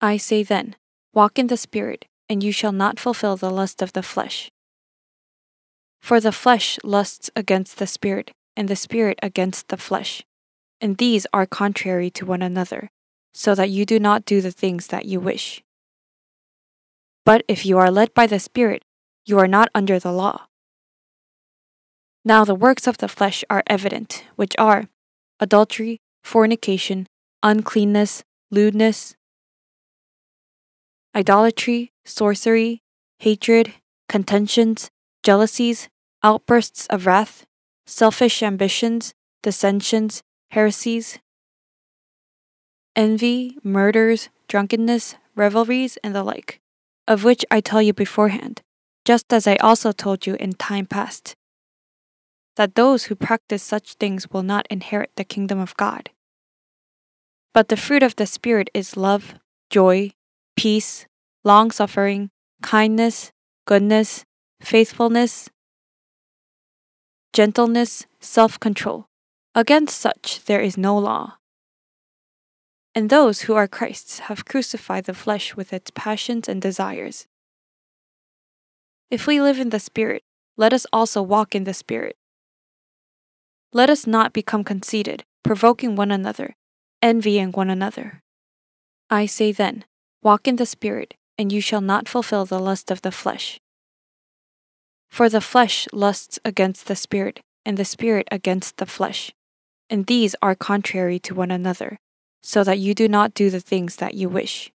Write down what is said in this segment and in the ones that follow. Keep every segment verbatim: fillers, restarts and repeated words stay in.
I say then, walk in the Spirit, and you shall not fulfill the lust of the flesh. For the flesh lusts against the Spirit, and the Spirit against the flesh, and these are contrary to one another, so that you do not do the things that you wish. But if you are led by the Spirit, you are not under the law. Now the works of the flesh are evident, which are adultery, fornication, uncleanness, lewdness, idolatry, sorcery, hatred, contentions, jealousies, outbursts of wrath, selfish ambitions, dissensions, heresies, envy, murders, drunkenness, revelries, and the like, of which I tell you beforehand, just as I also told you in time past, that those who practice such things will not inherit the kingdom of God. But the fruit of the Spirit is love, joy, peace, long-suffering, kindness, goodness, faithfulness, gentleness, self-control. Against such there is no law. And those who are Christ's have crucified the flesh with its passions and desires. If we live in the Spirit, let us also walk in the Spirit. Let us not become conceited, provoking one another, envying one another. I say then, walk in the Spirit, and you shall not fulfill the lust of the flesh. For the flesh lusts against the Spirit, and the Spirit against the flesh, and these are contrary to one another, so that you do not do the things that you wish.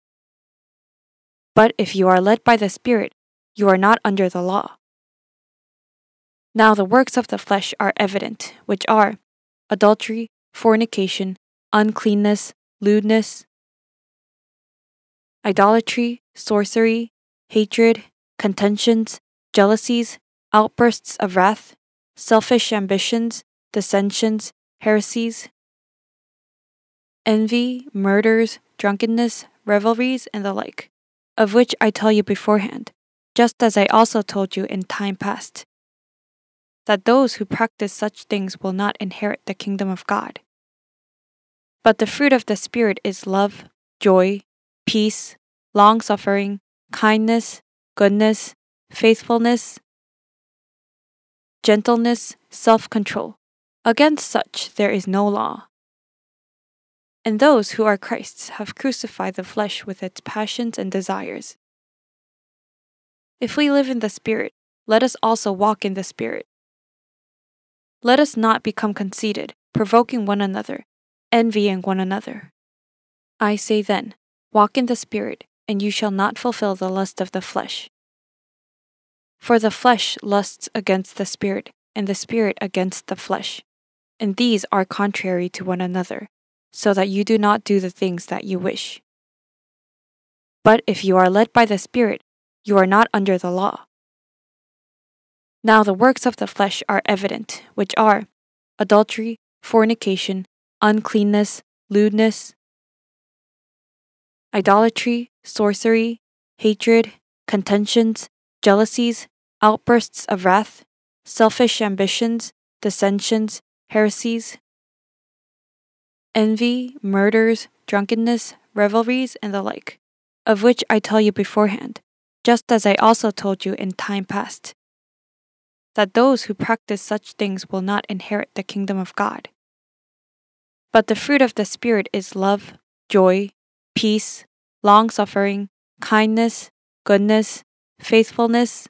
But if you are led by the Spirit, you are not under the law. Now the works of the flesh are evident, which are adultery, fornication, uncleanness, lewdness, idolatry, sorcery, hatred, contentions, jealousies, outbursts of wrath, selfish ambitions, dissensions, heresies, envy, murders, drunkenness, revelries, and the like, of which I tell you beforehand, just as I also told you in time past, that those who practice such things will not inherit the kingdom of God. But the fruit of the Spirit is love, joy, peace, long-suffering, kindness, goodness, faithfulness, gentleness, self-control. Against such there is no law. And those who are Christ's have crucified the flesh with its passions and desires. If we live in the Spirit, let us also walk in the Spirit. Let us not become conceited, provoking one another, envying one another. I say then, walk in the Spirit, and you shall not fulfill the lust of the flesh. For the flesh lusts against the Spirit, and the Spirit against the flesh, and these are contrary to one another, so that you do not do the things that you wish. But if you are led by the Spirit, you are not under the law. Now the works of the flesh are evident, which are adultery, fornication, uncleanness, lewdness, idolatry, sorcery, hatred, contentions, jealousies, outbursts of wrath, selfish ambitions, dissensions, heresies, envy, murders, drunkenness, revelries, and the like, of which I tell you beforehand, just as I also told you in time past, that those who practice such things will not inherit the kingdom of God. But the fruit of the Spirit is love, joy, peace, long-suffering, kindness, goodness, faithfulness,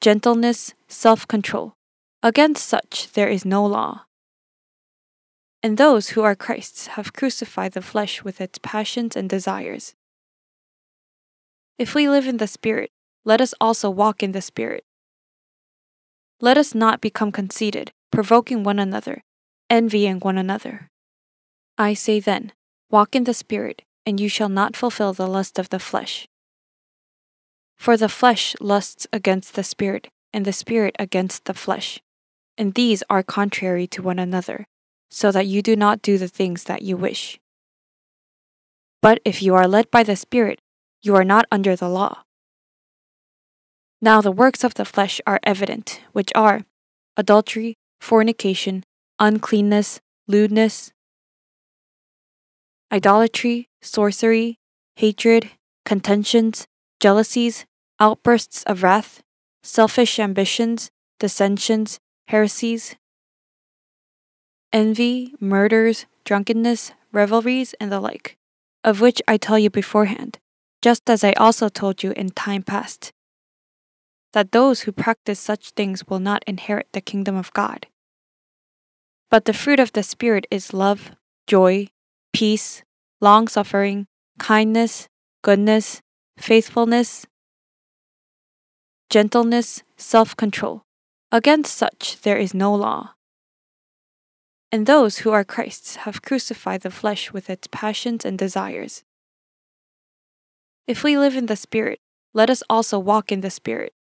gentleness, self-control. Against such there is no law. And those who are Christ's have crucified the flesh with its passions and desires. If we live in the Spirit, let us also walk in the Spirit. Let us not become conceited, provoking one another, envying one another. I say then, walk in the Spirit, and you shall not fulfill the lust of the flesh. For the flesh lusts against the Spirit, and the Spirit against the flesh, and these are contrary to one another, so that you do not do the things that you wish. But if you are led by the Spirit, you are not under the law. Now the works of the flesh are evident, which are adultery, fornication, uncleanness, lewdness, idolatry, sorcery, hatred, contentions, jealousies, outbursts of wrath, selfish ambitions, dissensions, heresies, envy, murders, drunkenness, revelries, and the like, of which I tell you beforehand, just as I also told you in time past, that those who practice such things will not inherit the kingdom of God. But the fruit of the Spirit is love, joy, peace, long-suffering, kindness, goodness, faithfulness, gentleness, self-control. Against such there is no law. And those who are Christ's have crucified the flesh with its passions and desires. If we live in the Spirit, let us also walk in the Spirit.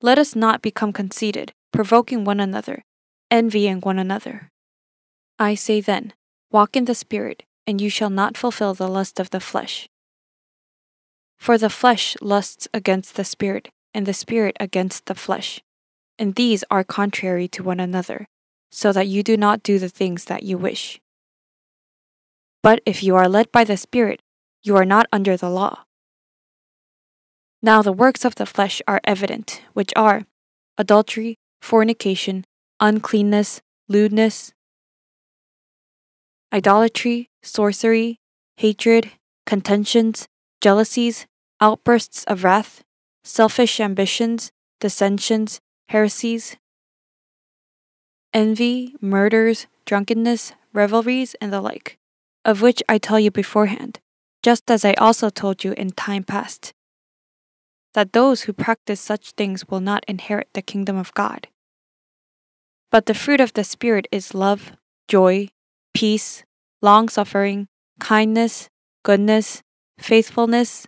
Let us not become conceited, provoking one another, envying one another. I say then, walk in the Spirit, and you shall not fulfill the lust of the flesh. For the flesh lusts against the Spirit, and the Spirit against the flesh, and these are contrary to one another, so that you do not do the things that you wish. But if you are led by the Spirit, you are not under the law. Now the works of the flesh are evident, which are adultery, fornication, uncleanness, lewdness, idolatry, sorcery, hatred, contentions, jealousies, outbursts of wrath, selfish ambitions, dissensions, heresies, envy, murders, drunkenness, revelries, and the like, of which I tell you beforehand, just as I also told you in time past, that those who practice such things will not inherit the kingdom of God. But the fruit of the Spirit is love, joy, peace, long-suffering, kindness, goodness, faithfulness,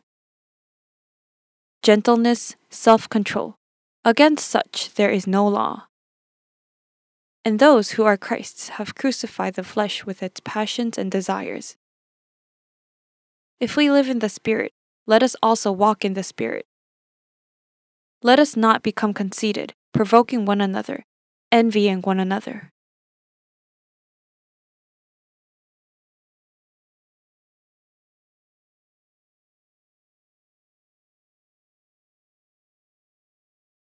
gentleness, self-control. Against such there is no law. And those who are Christ's have crucified the flesh with its passions and desires. If we live in the Spirit, let us also walk in the Spirit. Let us not become conceited, provoking one another, envying one another.